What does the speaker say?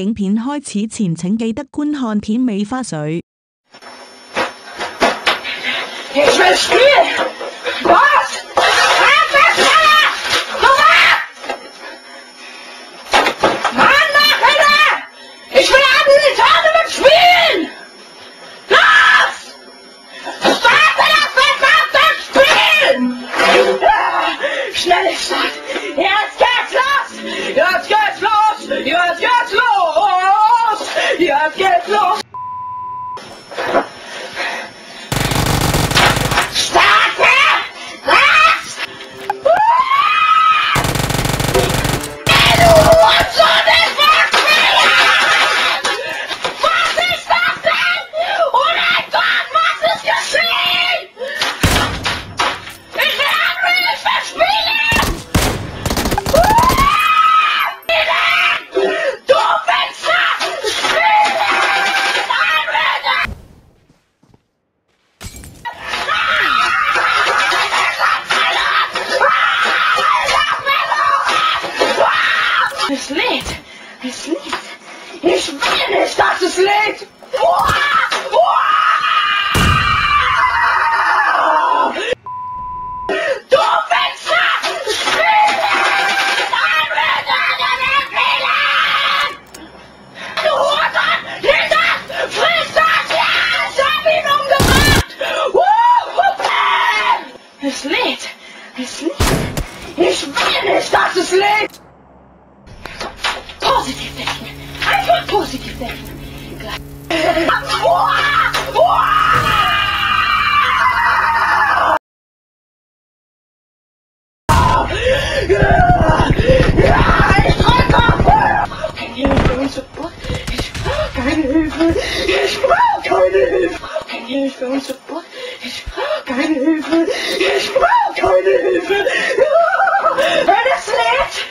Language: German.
影片開始前請記得觀看片尾花絮。 It's well kind of. And it's late.